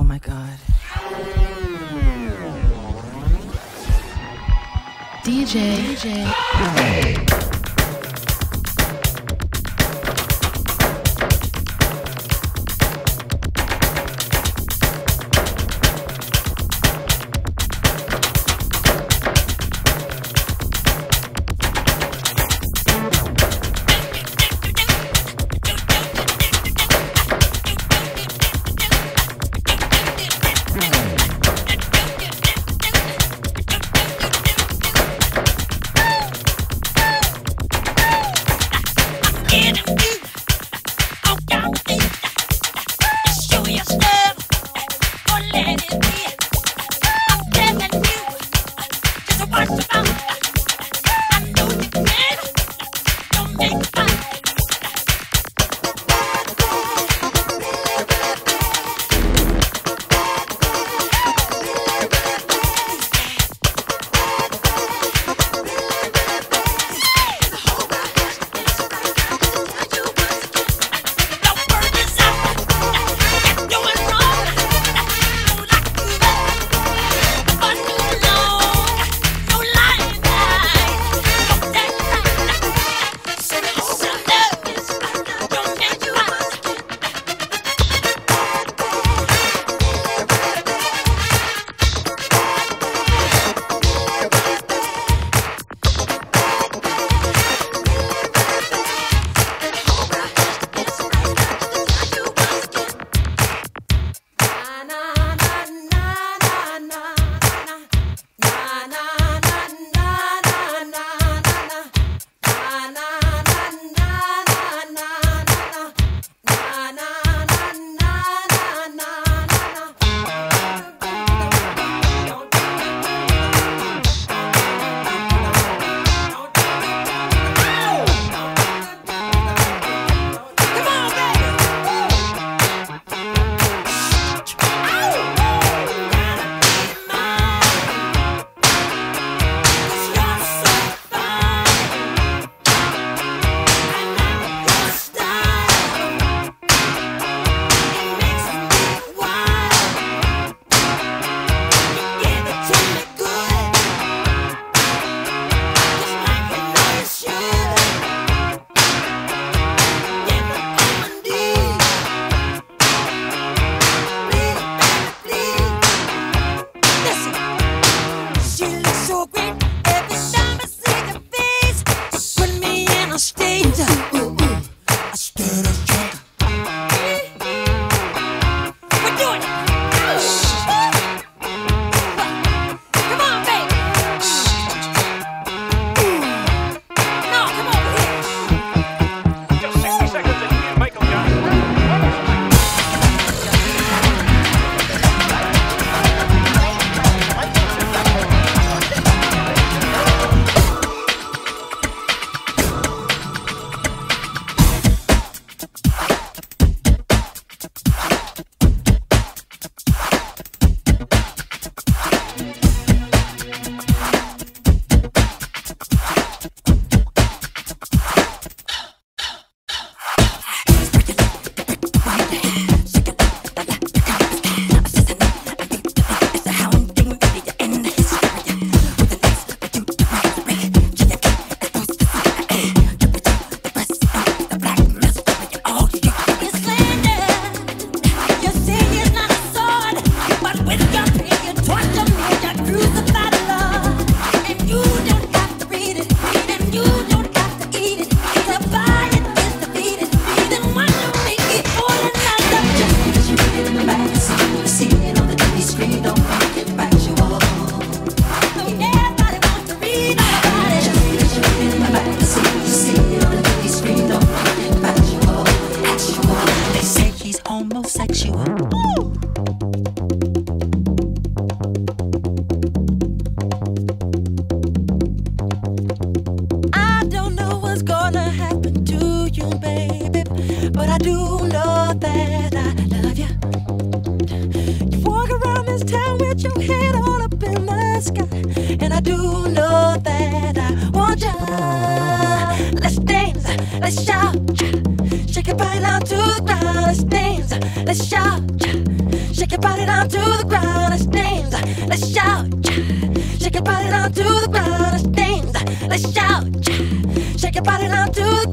Oh my God. DJ. Hey. Let's shout, shake your body down to the ground. Let's dance, let's shout, Shake your body down to the ground. Let's dance, let's shout. Shake your body down to the ground. Let's dance, let's shout. Shake your body down to the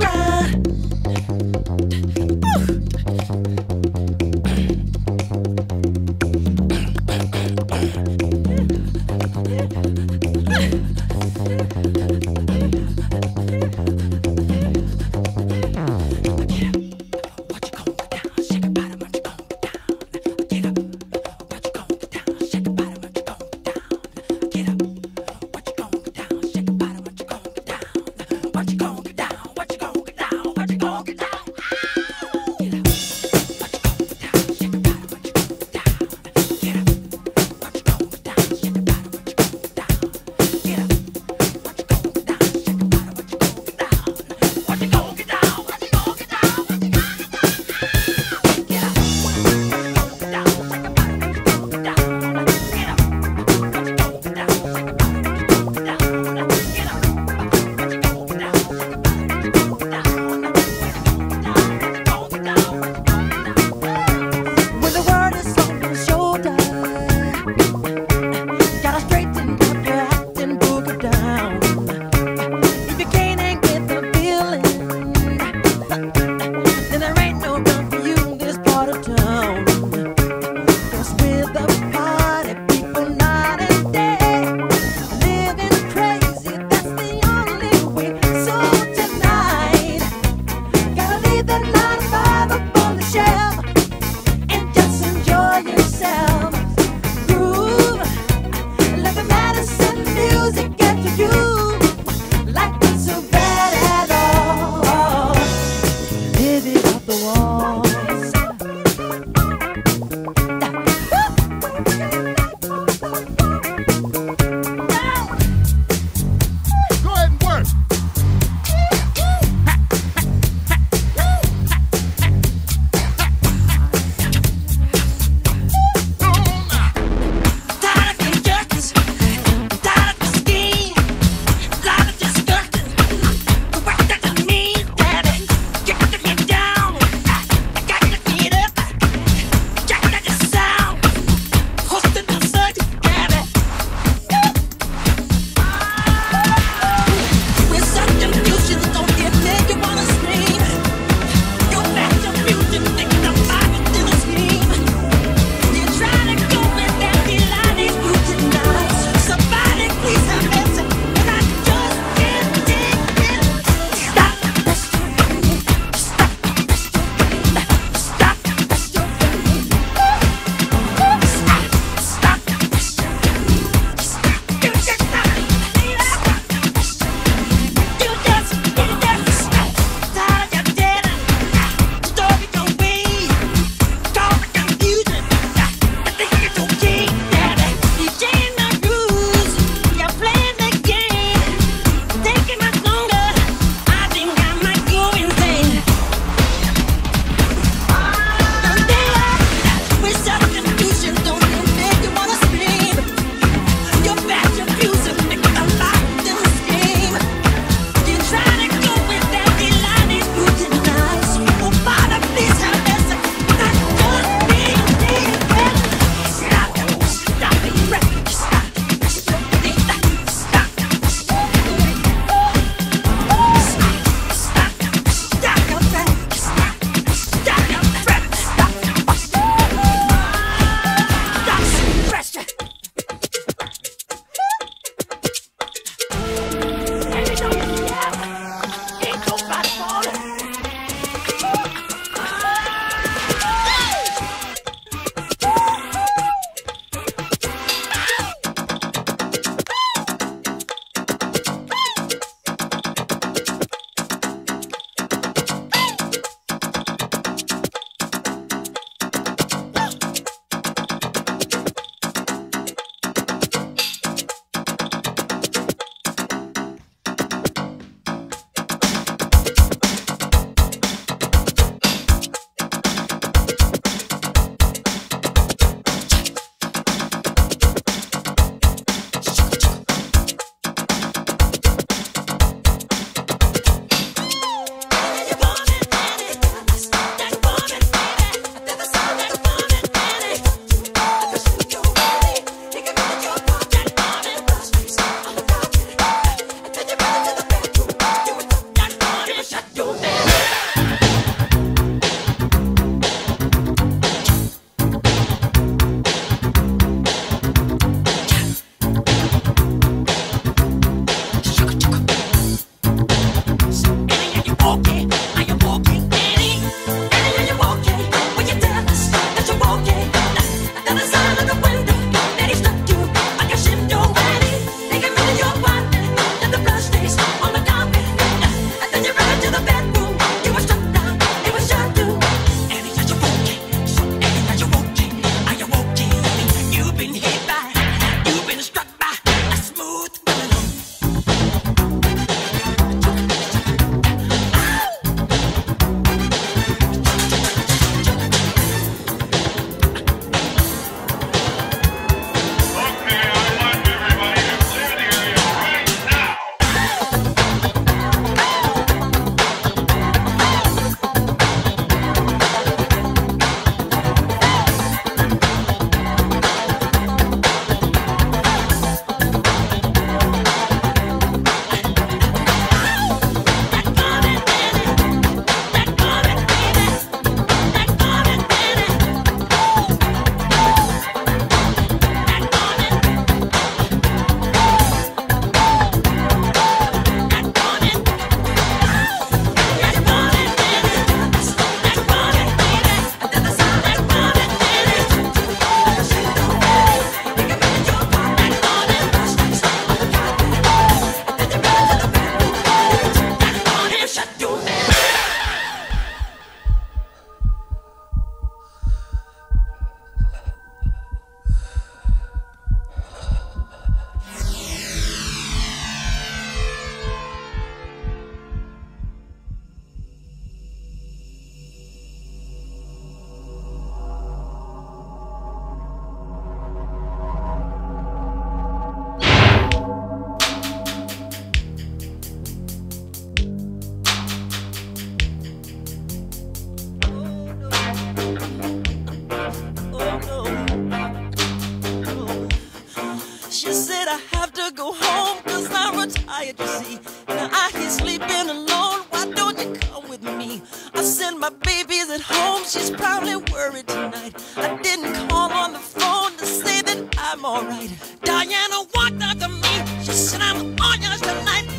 to go home, cause I'm retired, you see. Now I hear sleeping alone, why don't you come with me? I sent my babies at home, she's probably worried tonight. I didn't call on the phone to say that I'm alright. Diana walked up to me, she said I'm on yours tonight.